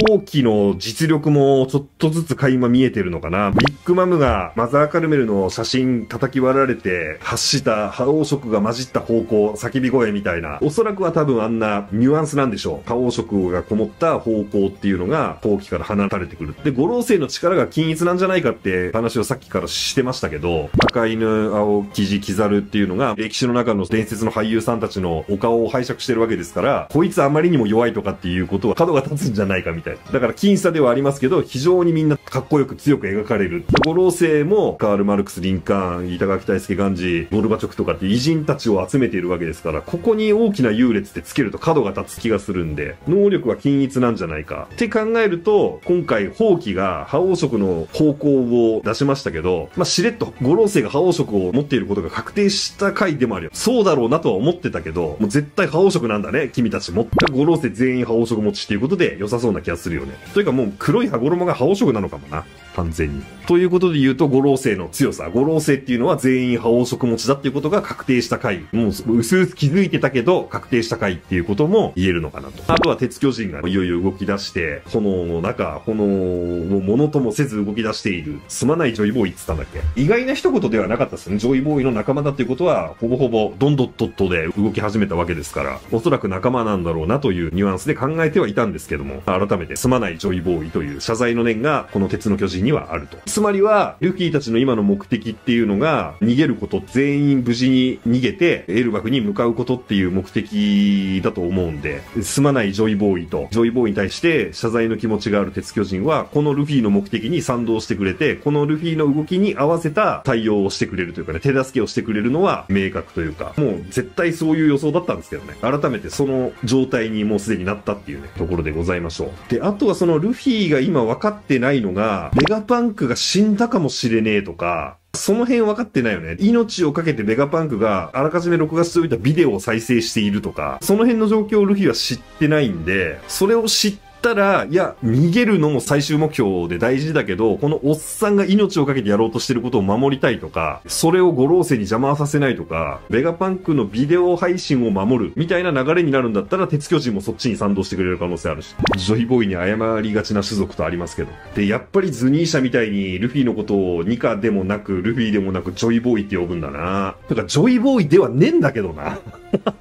後期の実力もちょっとずつ垣間見えてるのかな。ビッグマムがマザーカルメルの写真叩き割られて発した覇王色が混じった方向、叫び声みたいな、おそらくは多分あんなニュアンスなんでしょう。覇王色がこもった方向っていうのが後期から放たれてくる。で、五老星の力が均一なんじゃないかって話をさっきからしてましたけど、赤犬、青キジ、キザルっていうのが歴史の中の伝説の俳優さんたちのお顔を拝借してるわけですから、こいつあまりにも弱いとかっていうことは角が立つんじゃないかみたいな。だから僅差ではありますけど、非常にみんなかっこよく強く描かれる。五老星もカール・マルクス・リンカーン、板垣大輔、ガンジー、ゴルバチョフとかって偉人たちを集めているわけですから、ここに大きな優劣ってつけると角が立つ気がするんで、能力は均一なんじゃないかって考えると、今回蜂起が覇王色の方向を出しましたけど、まあ、しれっと五老星が覇王色を持っていることが確定した回でもあるよ。そうだろうなとは思ってたけど、もう絶対覇王色なんだね、君たちも。五老星全員覇王色持ちっていうことで良さそうな気がするよね。というかもう黒い羽衣が覇王色なのかもな、完全に。ということで言うと、五老星の強さ、五老星っていうのは全員覇王色持ちだっていうことが確定した回、もう薄々気づいてたけど確定した回っていうことも言えるのかなと。あとは鉄巨人がいよいよ動き出して、炎の中、炎をものともせず動き出している。すまないジョイボーイって言ったんだっけ。意外な一言ではなかったですね。ジョイボーイの仲間だっていうことはほぼほぼドンドットットで動き始めたわけですから、おそらく仲間なんだろうなというニュアンスで考えてはいたんですけども、改めてすまないジョイボーイという謝罪の念がこの鉄の巨人にはあると。つまりはルフィたちの今の目的っていうのが逃げること、全員無事に逃げてエルバフに向かうことっていう目的だと思うんで、すまないジョイボーイとジョイボーイに対して謝罪の気持ちがある鉄巨人は、このルフィの目的に賛同してくれて、このルフィの動きに合わせた対応をしてくれるというかね、手助けをしてくれるのは明確というか、もう絶対そういう予想だったんですけどね。改めてその状態にもうすでになったっていうね、ところでございましょう。で、あとはそのルフィが今分かってないのが、メガパンクが死んだかもしれねえとか、その辺分かってないよね。命をかけてメガパンクがあらかじめ録画しておいたビデオを再生しているとか、その辺の状況をルフィは知ってないんで、それを知ってたら、いや、逃げるのも最終目標で大事だけど、このおっさんが命をかけてやろうとしてることを守りたいとか、それを五老星に邪魔させないとか、ベガパンクのビデオ配信を守るみたいな流れになるんだったら、鉄巨人もそっちに賛同してくれる可能性あるし、ジョイボーイに謝りがちな種族とありますけど。で、やっぱりズニーシャみたいにルフィのことをニカでもなく、ルフィでもなく、ジョイボーイって呼ぶんだな。だからジョイボーイではねえんだけど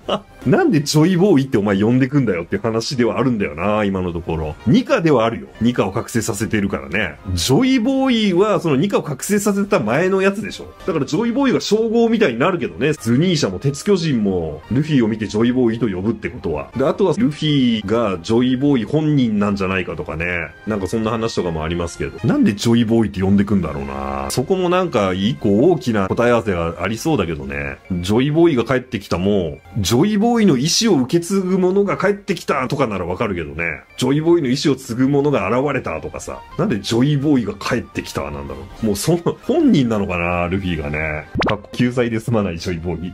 な。なんでジョイボーイってお前呼んでくんだよって話ではあるんだよな、今のところ。ニカではあるよ。ニカを覚醒させてるからね。ジョイボーイはそのニカを覚醒させた前のやつでしょ。だからジョイボーイが称号みたいになるけどね。ズニーシャも鉄巨人もルフィを見てジョイボーイと呼ぶってことは。で、あとはルフィがジョイボーイ本人なんじゃないかとかね。なんかそんな話とかもありますけど。なんでジョイボーイって呼んでくんだろうな。そこもなんか一個大きな答え合わせがありそうだけどね。ジョイボーイが帰ってきたも、ジョイボーイの意志を受け継ぐ者が帰ってきたとかならわかるけどね。ジョイボーイの意志を継ぐ者が現れたとかさ。なんでジョイボーイが帰ってきたなんだろう。もうその本人なのかな、ルフィがね。かっこ救済で済まないジョイボーイ。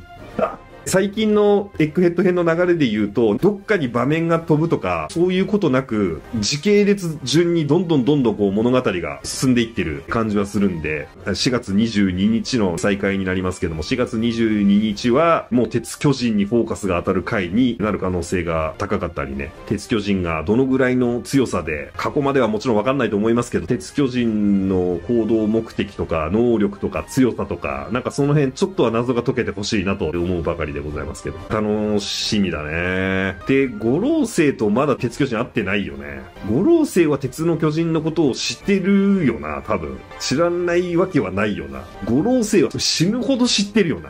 最近のエッグヘッド編の流れで言うと、どっかに場面が飛ぶとか、そういうことなく、時系列順にどんどんこう物語が進んでいってる感じはするんで、4月22日の再開になりますけども、4月22日はもう鉄巨人にフォーカスが当たる回になる可能性が高かったりね、鉄巨人がどのぐらいの強さで、過去まではもちろんわかんないと思いますけど、鉄巨人の行動目的とか、能力とか強さとか、なんかその辺ちょっとは謎が解けてほしいなと思うばかりでございますけど、楽しみだね。で、五老星とまだ鉄巨人会ってないよね。五老星は鉄の巨人のことを知ってるよな、多分。知らないわけはないよな。五老星は死ぬほど知ってるよな。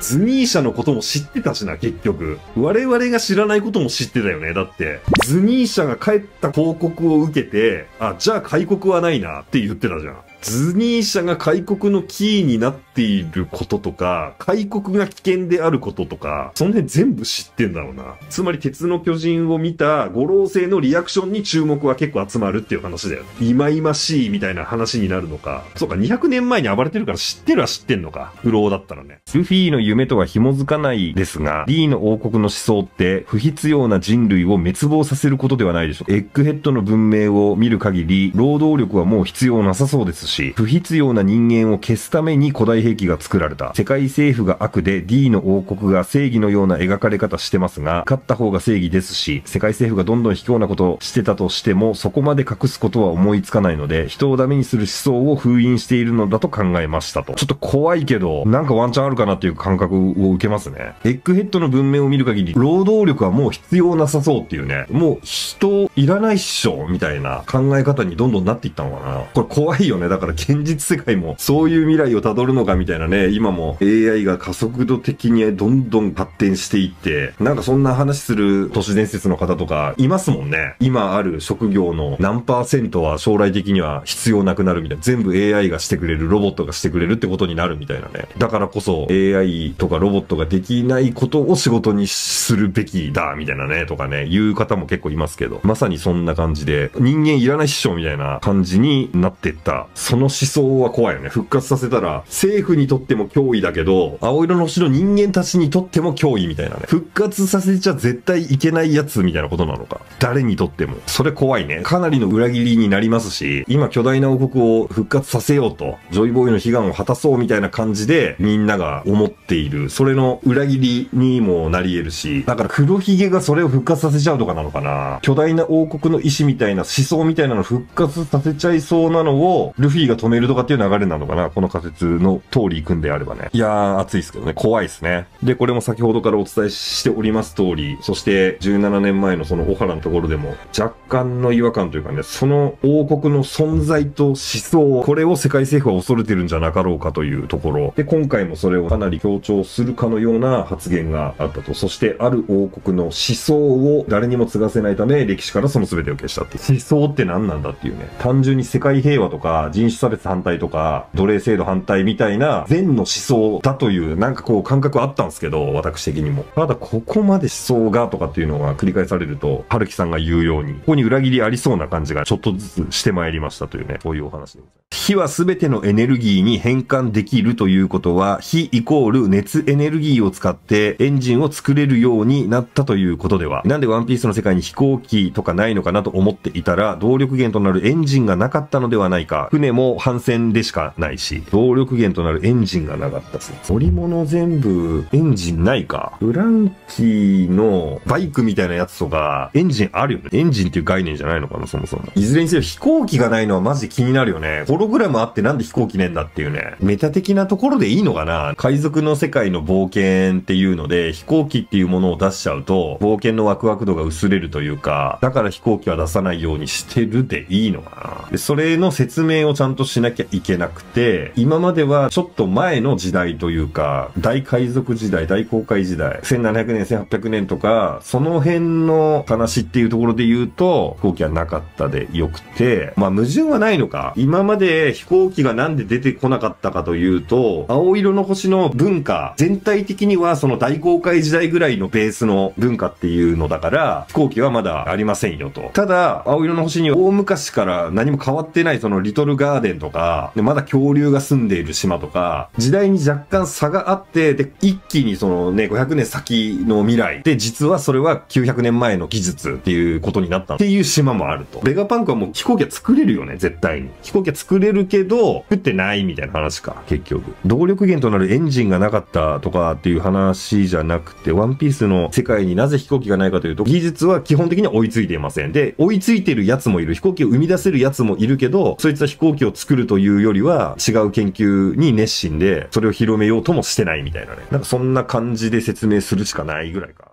ズニーシャのことも知ってたしな、結局。我々が知らないことも知ってたよね。だって、ズニーシャが帰った報告を受けて、あ、じゃあ開国はないなって言ってたじゃん。ズニーシャが開国のキーになっていることとか、開国が危険であることとか、その辺全部知ってんだろうな。つまり鉄の巨人を見た五老星のリアクションに注目は結構集まるっていう話だよ。忌々しいみたいな話になるのか。そうか、200年前に暴れてるから知ってるは知ってんのか。不老だったらね。ルフィの夢とは紐づかないですが、D の王国の思想って不必要な人類を滅亡させることではないでしょ。エッグヘッドの文明を見る限り、労働力はもう必要なさそうですし、不必要な人間を消すために古代体兵器が作られた。世界政府が悪で D の王国が正義のような描かれ方してますが、勝った方が正義ですし、世界政府がどんどん卑怯なことをしてたとしても、そこまで隠すことは思いつかないので、人をダメにする思想を封印しているのだと考えましたと。ちょっと怖いけど、なんかワンチャンあるかなっていう感覚を受けますね。エッグヘッドの文明を見る限り、労働力はもう必要なさそうっていうね、もう人いらないっしょみたいな考え方にどんどんなっていったのかな。これ怖いよね。だから現実世界もそういう未来をたどるのかみたいなね、今も AI が加速度的にどんどん発展していって、なんかそんな話する都市伝説の方とかいますもんね。今ある職業の何%は将来的には必要なくなるみたいな。全部 AI がしてくれる、ロボットがしてくれるってことになるみたいなね。だからこそ AI とかロボットができないことを仕事にするべきだ、みたいなね、とかね、言う方も結構いますけど、まさにそんな感じで、人間いらないっしょみたいな感じになってった。その思想は怖いよね。復活させたら、政府にとっても脅威だけど、青色の星の人間たちにとっても脅威みたいなね。復活させちゃ絶対いけないやつみたいなことなのか。誰にとっても。それ怖いね。かなりの裏切りになりますし、今巨大な王国を復活させようと、ジョイボーイの悲願を果たそうみたいな感じで、みんなが思っている。それの裏切りにもなり得るし、だから黒ひげがそれを復活させちゃうとかなのかな。巨大な王国の意志みたいな思想みたいなの復活させちゃいそうなのを、ルフィが止めるとかっていう流れなのかな。この仮説の通り行くんであればね。いやー、熱いですけどね。怖いですね。で、これも先ほどからお伝えしております通り、そして17年前のその小原のところでも、若干の違和感というかね、その王国の存在と思想、これを世界政府は恐れてるんじゃなかろうかというところ。で、今回もそれをかなり強調するかのような発言があったと。そして、ある王国の思想を誰にも継がせないため、歴史からその全てを消したっていう。思想って何なんだっていうね。単純に世界平和とか、人種差別反対とか、奴隷制度反対みたいな、善の思想だという、なんかこう感覚あったんですけど、私的にも。ただ、ここまで思想がとかっていうのが繰り返されると、春樹さんが言うように、ここに裏切りありそうな感じがちょっとずつしてまいりましたというね、こういうお話でございます。火はすべてのエネルギーに変換できるということは、火イコール熱エネルギーを使ってエンジンを作れるようになったということでは、なんでワンピースの世界に飛行機とかないのかなと思っていたら、動力源となるエンジンがなかったのではないか。船も帆船でしかないし、動力源となるエンジンがなかったですね。乗り物全部エンジンないか。フランキーのバイクみたいなやつとか、エンジンあるよね。エンジンっていう概念じゃないのかな、そもそも。いずれにせよ飛行機がないのはマジで気になるよね。ホログラムあってなんで飛行機ねえんだっていうね。メタ的なところでいいのかな。海賊の世界の冒険っていうので、飛行機っていうものを出しちゃうと、冒険のワクワク度が薄れるというか、だから飛行機は出さないようにしてるでいいのかな。で、それの説明をちゃんとしなきゃいけなくて、今まではちょっと前の時代というか、大海賊時代、大航海時代、1700年、1800年とか、その辺の話っていうところで言うと、飛行機はなかったでよくて、まあ矛盾はないのか。今まで飛行機がなんで出てこなかったかというと、青色の星の文化、全体的にはその大航海時代ぐらいのベースの文化っていうのだから、飛行機はまだありませんよと。ただ、青色の星に大昔から何も変わってないそのリトルガーデンとか、でまだ恐竜が住んでいる島とか、時代に若干差があって、で、一気にそのね、500年先の未来で、実はそれは900年前の技術っていうことになったっていう島もあると。ベガパンクはもう飛行機は作れるよね、絶対に。飛行機は作れるけど、作ってないみたいな話か、結局。動力源となるエンジンがなかったとかっていう話じゃなくて、ワンピースの世界になぜ飛行機がないかというと、技術は基本的には追いついていません。で、追いついてるやつもいる。飛行機を生み出せるやつもいるけど、そいつは飛行機を作るというよりは、違う研究に熱心で、それを広めようともしてないみたいなね。なんかそんな感じで説明するしかないぐらいか。